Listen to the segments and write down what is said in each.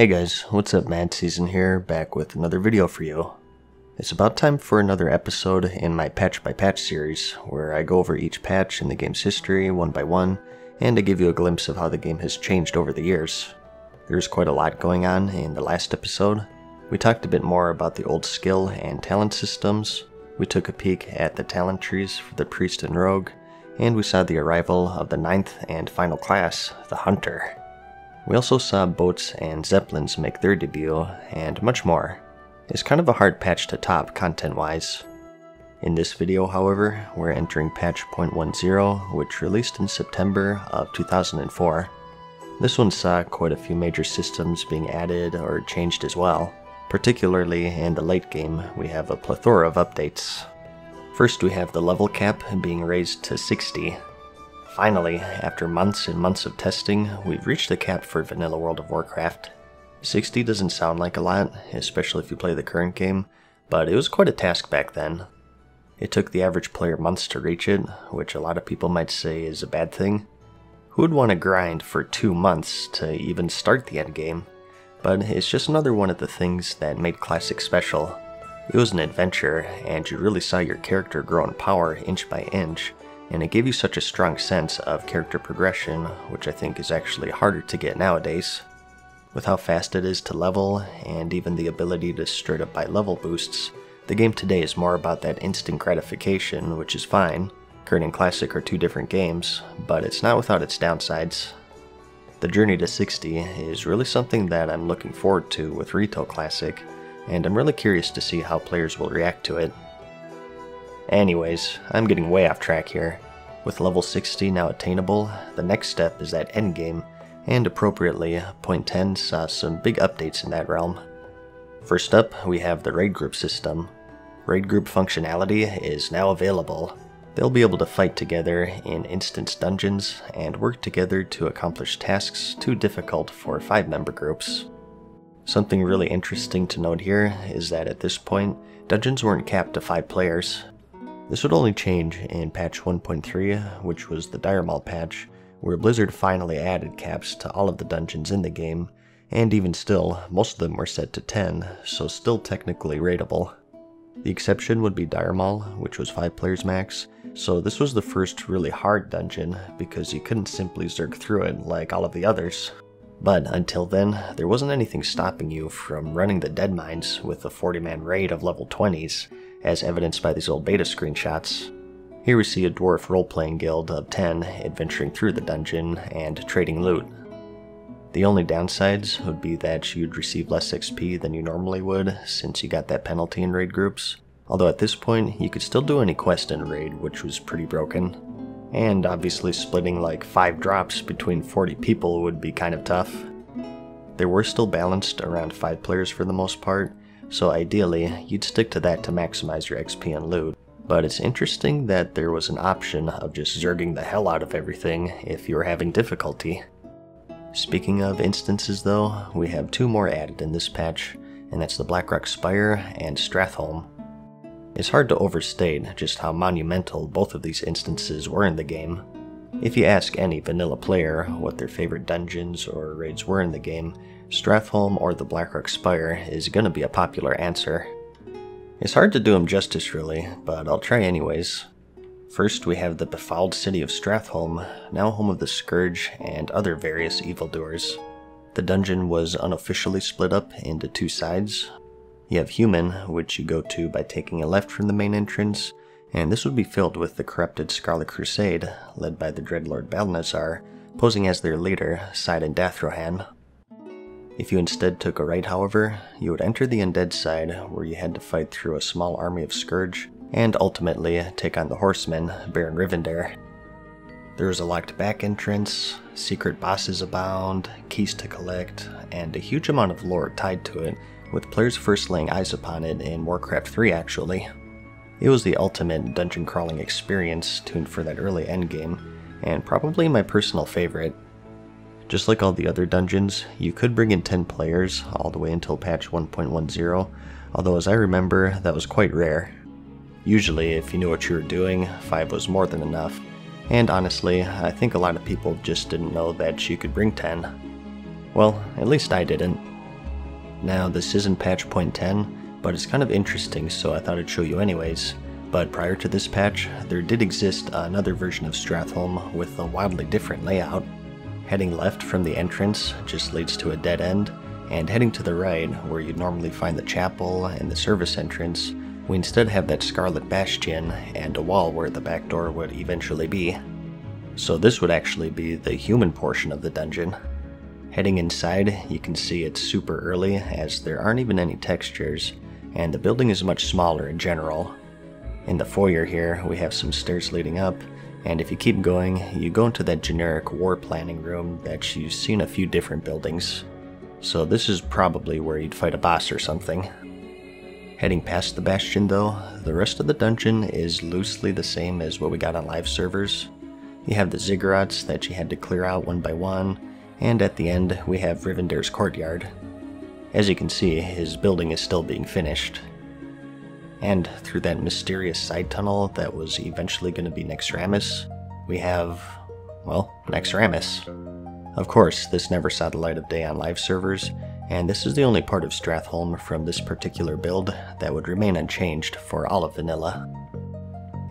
Hey guys, what's up? Mad Season here, back with another video for you. It's about time for another episode in my patch by patch series, where I go over each patch in the game's history one by one, and I give you a glimpse of how the game has changed over the years. There's quite a lot going on in the last episode. We talked a bit more about the old skill and talent systems, we took a peek at the talent trees for the priest and rogue, and we saw the arrival of the ninth and final class, the hunter. We also saw boats and zeppelins make their debut, and much more. It's kind of a hard patch to top content-wise. In this video, however, we're entering patch 0.10, which released in September of 2004. This one saw quite a few major systems being added or changed as well. Particularly in the late game, we have a plethora of updates. First, we have the level cap being raised to 60. Finally, after months and months of testing, we've reached the cap for vanilla World of Warcraft. 60 doesn't sound like a lot, especially if you play the current game, but it was quite a task back then. It took the average player months to reach it, which a lot of people might say is a bad thing. Who would want to grind for 2 months to even start the endgame? But it's just another one of the things that made Classic special. It was an adventure, and you really saw your character grow in power inch by inch, and it gave you such a strong sense of character progression, which I think is actually harder to get nowadays. With how fast it is to level, and even the ability to straight up buy level boosts, the game today is more about that instant gratification, which is fine. Current and Classic are two different games, but it's not without its downsides. The journey to 60 is really something that I'm looking forward to with Retail Classic, and I'm really curious to see how players will react to it. Anyways, I'm getting way off track here. With level 60 now attainable, the next step is that endgame, and appropriately, 0.10 saw some big updates in that realm. First up, we have the raid group system. Raid group functionality is now available. They'll be able to fight together in instance dungeons and work together to accomplish tasks too difficult for 5-member groups. Something really interesting to note here is that at this point, dungeons weren't capped to 5 players. This would only change in patch 1.3, which was the Dire Maul patch, where Blizzard finally added caps to all of the dungeons in the game, and even still, most of them were set to 10, so still technically raidable. The exception would be Dire Maul, which was 5 players max, so this was the first really hard dungeon, because you couldn't simply zerg through it like all of the others. But until then, there wasn't anything stopping you from running the Dead Mines with a 40-man raid of level 20s, as evidenced by these old beta screenshots. Here we see a dwarf role-playing guild of 10 adventuring through the dungeon and trading loot. The only downsides would be that you'd receive less XP than you normally would, since you got that penalty in raid groups, although at this point you could still do any quest in raid, which was pretty broken. And obviously splitting like 5 drops between 40 people would be kind of tough. They were still balanced around 5 players for the most part, so ideally you'd stick to that to maximize your XP and loot. But it's interesting that there was an option of just zerging the hell out of everything if you were having difficulty. Speaking of instances though, we have 2 more added in this patch, and that's the Blackrock Spire and Stratholme. It's hard to overstate just how monumental both of these instances were in the game. If you ask any vanilla player what their favorite dungeons or raids were in the game, Stratholme or the Blackrock Spire is going to be a popular answer. It's hard to do them justice really, but I'll try anyways. First we have the befouled city of Stratholme, now home of the Scourge and other various evildoers. The dungeon was unofficially split up into 2 sides. You have Human, which you go to by taking a left from the main entrance, and this would be filled with the corrupted Scarlet Crusade, led by the Dreadlord Balnazar, posing as their leader, Sidon Dathrohan. If you instead took a right, however, you would enter the Undead side, where you had to fight through a small army of Scourge, and ultimately take on the Horseman, Baron Rivendare. There was a locked back entrance, secret bosses abound, keys to collect, and a huge amount of lore tied to it, with players first laying eyes upon it in Warcraft 3 actually. It was the ultimate dungeon crawling experience tuned for that early endgame, and probably my personal favorite. Just like all the other dungeons, you could bring in 10 players all the way until patch 1.10, although as I remember, that was quite rare. Usually, if you knew what you were doing, 5 was more than enough, and honestly, I think a lot of people just didn't know that you could bring 10. Well, at least I didn't. Now, this isn't patch 0.10, but it's kind of interesting, so I thought I'd show you anyways. But prior to this patch, there did exist another version of Stratholme with a wildly different layout. Heading left from the entrance just leads to a dead end, and heading to the right, where you'd normally find the chapel and the service entrance, we instead have that scarlet bastion and a wall where the back door would eventually be. So this would actually be the human portion of the dungeon. Heading inside, you can see it's super early as there aren't even any textures, and the building is much smaller in general. In the foyer here, we have some stairs leading up, and if you keep going, you go into that generic war planning room that you see in a few different buildings. So this is probably where you'd fight a boss or something. Heading past the bastion though, the rest of the dungeon is loosely the same as what we got on live servers. You have the ziggurats that you had to clear out one by one, and at the end we have Rivendare's courtyard. As you can see, his building is still being finished. And through that mysterious side tunnel that was eventually going to be Nixramus, we have, well, Nixramus. Of course, this never saw the light of day on live servers, and this is the only part of Stratholme from this particular build that would remain unchanged for all of vanilla.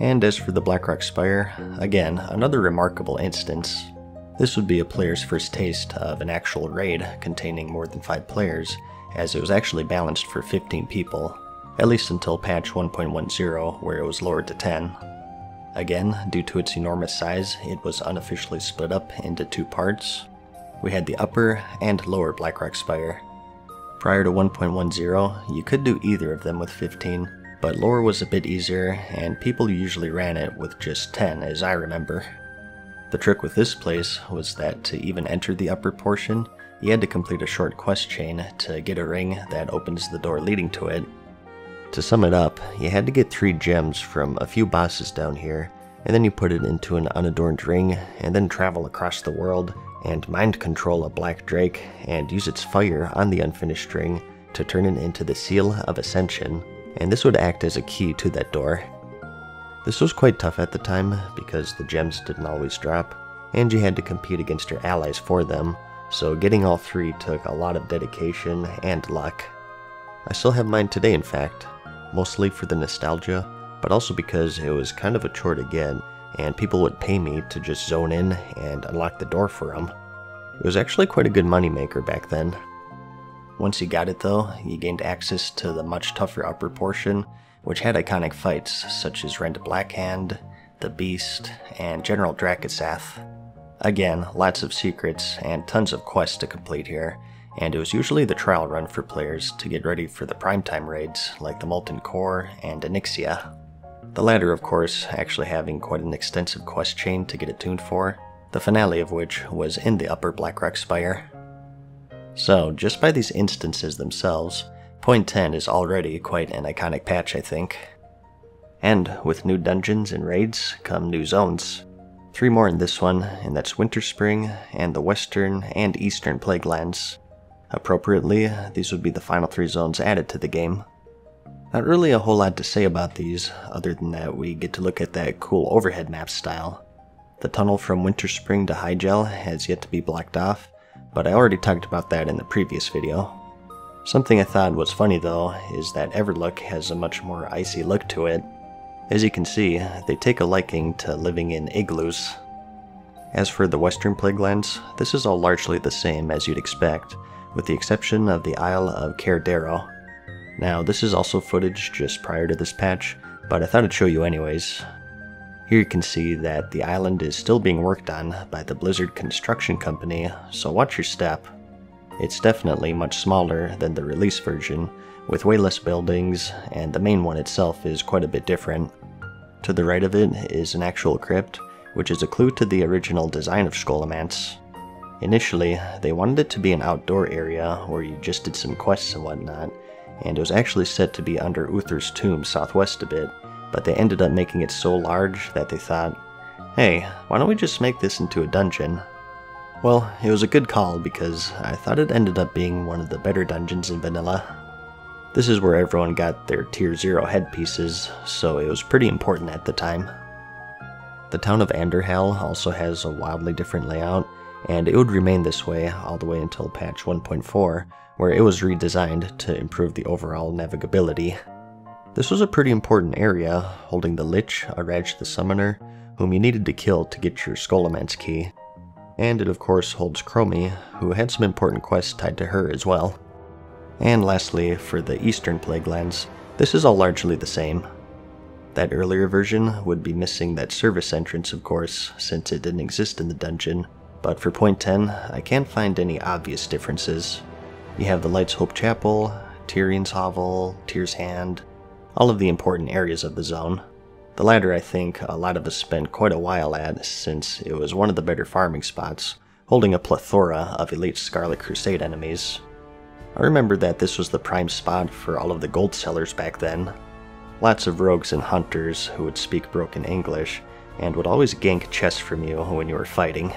And as for the Blackrock Spire, again, another remarkable instance. This would be a player's first taste of an actual raid containing more than 5 players, as it was actually balanced for 15 people, at least until patch 1.10 where it was lowered to 10. Again, due to its enormous size, it was unofficially split up into 2 parts. We had the upper and lower Blackrock Spire. Prior to 1.10, you could do either of them with 15, but lower was a bit easier, and people usually ran it with just 10 as I remember. The trick with this place was that to even enter the upper portion, you had to complete a short quest chain to get a ring that opens the door leading to it. To sum it up, you had to get 3 gems from a few bosses down here, and then you put it into an unadorned ring, and then travel across the world and mind control a black drake and use its fire on the unfinished ring to turn it into the Seal of Ascension, and this would act as a key to that door. This was quite tough at the time because the gems didn't always drop, and you had to compete against your allies for them, so getting all 3 took a lot of dedication and luck. I still have mine today in fact, mostly for the nostalgia, but also because it was kind of a chore to get, and people would pay me to just zone in and unlock the door for them. It was actually quite a good moneymaker back then. Once you got it though, you gained access to the much tougher upper portion, which had iconic fights such as Rend Blackhand, the Beast, and General Drak'sath. Again, lots of secrets and tons of quests to complete here, and it was usually the trial run for players to get ready for the primetime raids like the Molten Core and Onyxia. The latter, of course, actually having quite an extensive quest chain to get attuned for, the finale of which was in the upper Blackrock Spire. So, just by these instances themselves, 0.10 is already quite an iconic patch, I think. And with new dungeons and raids come new zones. 3 more in this one, and that's Winterspring and the Western and Eastern Plaguelands. Appropriately, these would be the final 3 zones added to the game. Not really a whole lot to say about these, other than that we get to look at that cool overhead map style. The tunnel from Winterspring to Hygel has yet to be blocked off, but I already talked about that in the previous video. Something I thought was funny though is that Everlook has a much more icy look to it. As you can see, they take a liking to living in igloos. As for the Western Plaguelands, this is all largely the same as you'd expect, with the exception of the Isle of Cairdero. Now this is also footage just prior to this patch, but I thought I'd show you anyways. Here you can see that the island is still being worked on by the Blizzard Construction Company, so watch your step. It's definitely much smaller than the release version, with way less buildings, and the main one itself is quite a bit different. To the right of it is an actual crypt, which is a clue to the original design of Scholomance. Initially, they wanted it to be an outdoor area where you just did some quests and whatnot, and it was actually set to be under Uther's tomb southwest a bit, but they ended up making it so large that they thought, hey, why don't we just make this into a dungeon? Well, it was a good call because I thought it ended up being one of the better dungeons in vanilla. This is where everyone got their tier 0 headpieces, so it was pretty important at the time. The town of Andorhal also has a wildly different layout, and it would remain this way all the way until patch 1.4, where it was redesigned to improve the overall navigability. This was a pretty important area, holding the Lich, Arraj the Summoner, whom you needed to kill to get your Scholomance key. And it of course holds Chromie, who had some important quests tied to her as well. And lastly, for the Eastern Plaguelands, this is all largely the same. That earlier version would be missing that service entrance, of course, since it didn't exist in the dungeon, but for point 10, I can't find any obvious differences. You have the Light's Hope Chapel, Tyrion's Hovel, Tyr's Hand, all of the important areas of the zone. The latter I think a lot of us spent quite a while at, since it was one of the better farming spots, holding a plethora of elite Scarlet Crusade enemies. I remember that this was the prime spot for all of the gold sellers back then. Lots of rogues and hunters who would speak broken English, and would always gank chests from you when you were fighting.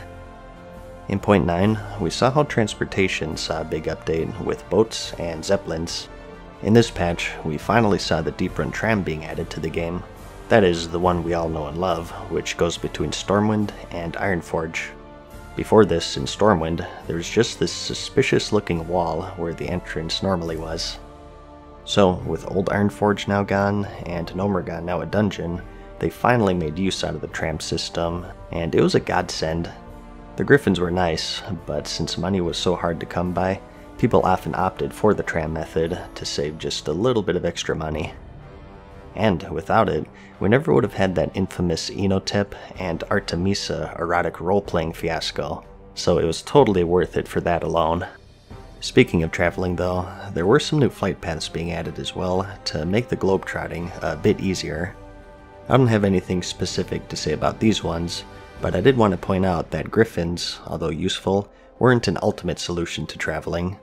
In point 9, we saw how transportation saw a big update with boats and zeppelins. In this patch, we finally saw the deep run tram being added to the game. That is, the one we all know and love, which goes between Stormwind and Ironforge. Before this, in Stormwind, there was just this suspicious looking wall where the entrance normally was. So, with old Ironforge now gone, and Nomergon now a dungeon, they finally made use out of the tram system, and it was a godsend. The griffins were nice, but since money was so hard to come by, people often opted for the tram method to save just a little bit of extra money. And without it, we never would have had that infamous Enotep and Artemisa erotic role-playing fiasco, so it was totally worth it for that alone. Speaking of traveling though, there were some new flight paths being added as well to make the globetrotting a bit easier. I don't have anything specific to say about these ones, but I did want to point out that griffins, although useful, weren't an ultimate solution to traveling.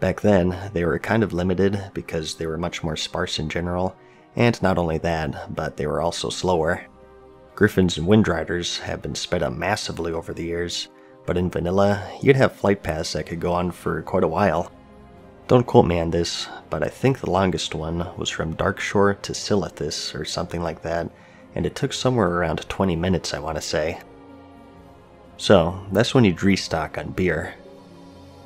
Back then, they were kind of limited because they were much more sparse in general, and not only that, but they were also slower. Griffins and Windriders have been sped up massively over the years, but in vanilla, you'd have flight paths that could go on for quite a while. Don't quote me on this, but I think the longest one was from Darkshore to Silithus or something like that, and it took somewhere around 20 minutes, I want to say. So, that's when you'd restock on beer.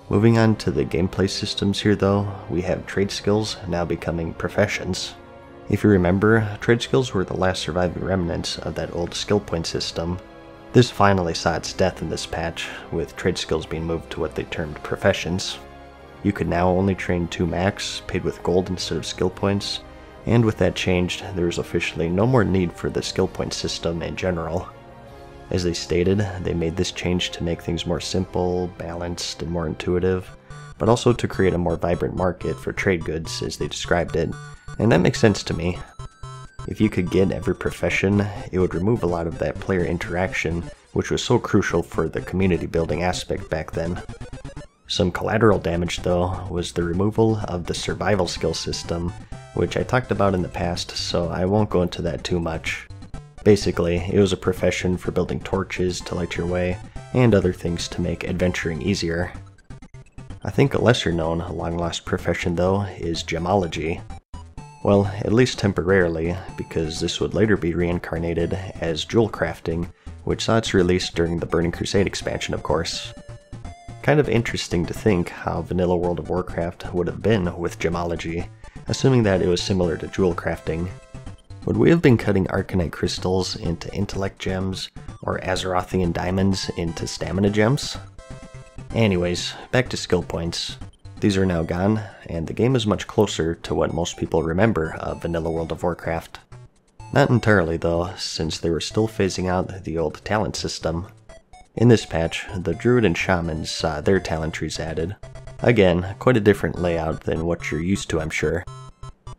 Moving on to the gameplay systems here though, we have trade skills now becoming professions. If you remember, trade skills were the last surviving remnants of that old skill point system. This finally saw its death in this patch, with trade skills being moved to what they termed professions. You could now only train 2 max, paid with gold instead of skill points, and with that changed, there was officially no more need for the skill point system in general. As they stated, they made this change to make things more simple, balanced, and more intuitive, but also to create a more vibrant market for trade goods as they described it, and that makes sense to me. If you could get every profession, it would remove a lot of that player interaction, which was so crucial for the community building aspect back then. Some collateral damage though was the removal of the survival skill system, which I talked about in the past, so I won't go into that too much. Basically, it was a profession for building torches to light your way, and other things to make adventuring easier. I think a lesser known, long-lost profession though is gemology. Well, at least temporarily, because this would later be reincarnated as jewel crafting, which saw its release during the Burning Crusade expansion, of course. Kind of interesting to think how vanilla World of Warcraft would have been with gemology, assuming that it was similar to jewel crafting. Would we have been cutting Arcanite crystals into intellect gems, or Azerothian diamonds into stamina gems? Anyways, back to skill points. These are now gone, and the game is much closer to what most people remember of vanilla World of Warcraft. Not entirely though, since they were still phasing out the old talent system. In this patch, the Druid and Shamans saw their talent trees added. Again, quite a different layout than what you're used to, I'm sure.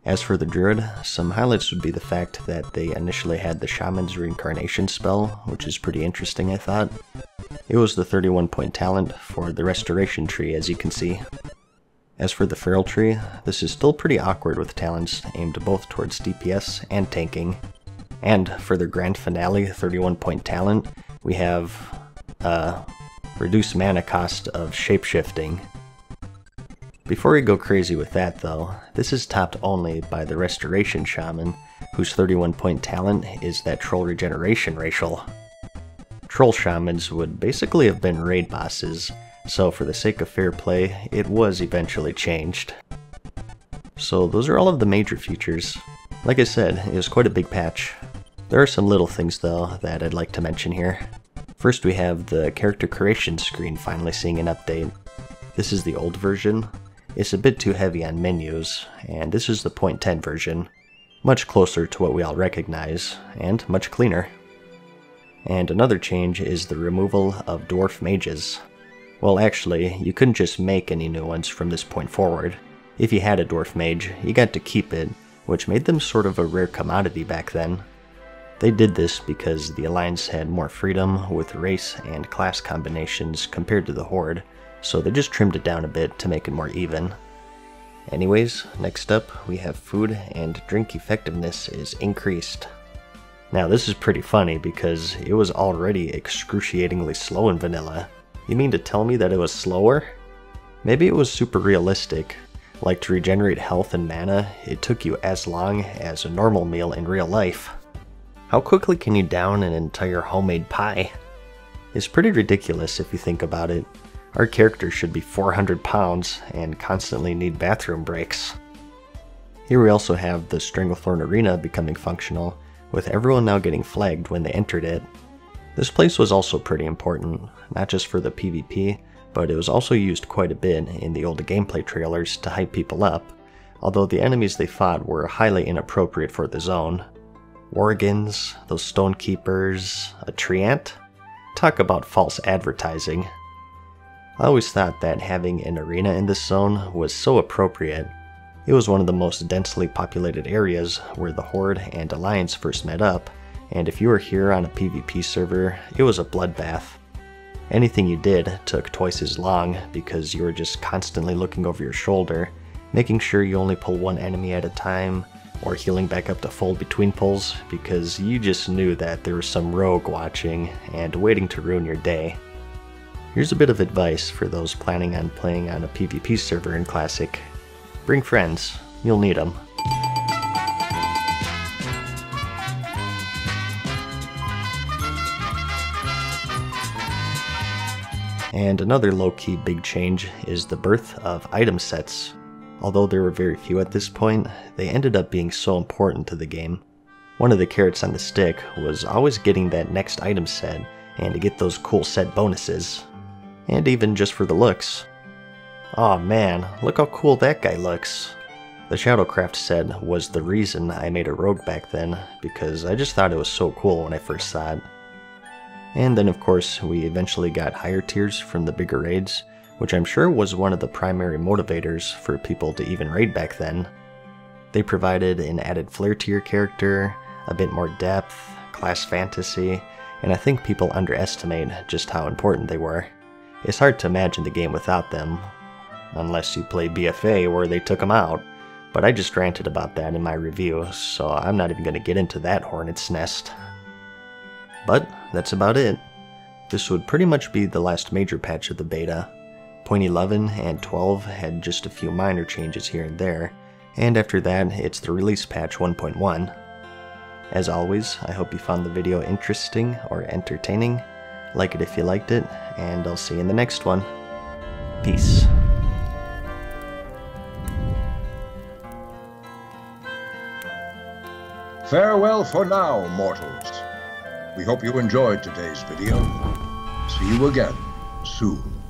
As for the Druid, some highlights would be the fact that they initially had the Shaman's reincarnation spell, which is pretty interesting, I thought. It was the 31-point talent for the restoration tree, as you can see. As for the Feral Tree, this is still pretty awkward with talents aimed both towards DPS and tanking. And for their grand finale 31-point talent, we have reduced mana cost of shapeshifting. Before we go crazy with that though, this is topped only by the Restoration Shaman, whose 31-point talent is that Troll Regeneration racial. Troll Shamans would basically have been raid bosses, So for the sake of fair play, it was eventually changed. So those are all of the major features. Like I said, it was quite a big patch. There are some little things though that I'd like to mention here. First we have the character creation screen finally seeing an update. This is the old version. It's a bit too heavy on menus, and this is the 0.10 version. Much closer to what we all recognize, and much cleaner. And another change is the removal of dwarf mages. Well actually, you couldn't just make any new ones from this point forward. If you had a dwarf mage, you got to keep it, which made them sort of a rare commodity back then. They did this because the Alliance had more freedom with race and class combinations compared to the Horde, so they just trimmed it down a bit to make it more even. Anyways, next up we have food and drink effectiveness is increased. Now this is pretty funny because it was already excruciatingly slow in vanilla. You mean to tell me that it was slower? Maybe it was super realistic. Like to regenerate health and mana, it took you as long as a normal meal in real life. How quickly can you down an entire homemade pie? It's pretty ridiculous if you think about it. Our character should be 400 pounds and constantly need bathroom breaks. Here we also have the Stranglethorn Arena becoming functional, with everyone now getting flagged when they entered it. This place was also pretty important, not just for the PvP, but it was also used quite a bit in the old gameplay trailers to hype people up, although the enemies they fought were highly inappropriate for the zone. Worgans, those Stonekeepers, a Treant? Talk about false advertising. I always thought that having an arena in this zone was so appropriate. It was one of the most densely populated areas where the Horde and Alliance first met up, and if you were here on a PvP server, it was a bloodbath. Anything you did took twice as long because you were just constantly looking over your shoulder, making sure you only pull one enemy at a time, or healing back up to full between pulls because you just knew that there was some rogue watching and waiting to ruin your day. Here's a bit of advice for those planning on playing on a PvP server in Classic. Bring friends, you'll need them. And another low-key big change is the birth of item sets. Although there were very few at this point, they ended up being so important to the game. One of the carrots on the stick was always getting that next item set and to get those cool set bonuses. And even just for the looks. Aw man, look how cool that guy looks. The Shadowcraft set was the reason I made a rogue back then, because I just thought it was so cool when I first saw it. And then of course we eventually got higher tiers from the bigger raids, which I'm sure was one of the primary motivators for people to even raid back then. They provided an added flair to your character, a bit more depth, class fantasy, and I think people underestimate just how important they were. It's hard to imagine the game without them. Unless you play BFA where they took them out, but I just ranted about that in my review, so I'm not even going to get into that hornet's nest. But that's about it. This would pretty much be the last major patch of the beta. Point 11 and 12 had just a few minor changes here and there, and after that it's the release patch 1.1. As always, I hope you found the video interesting or entertaining. Like it if you liked it, and I'll see you in the next one. Peace. Farewell for now, mortals. We hope you enjoyed today's video. See you again soon.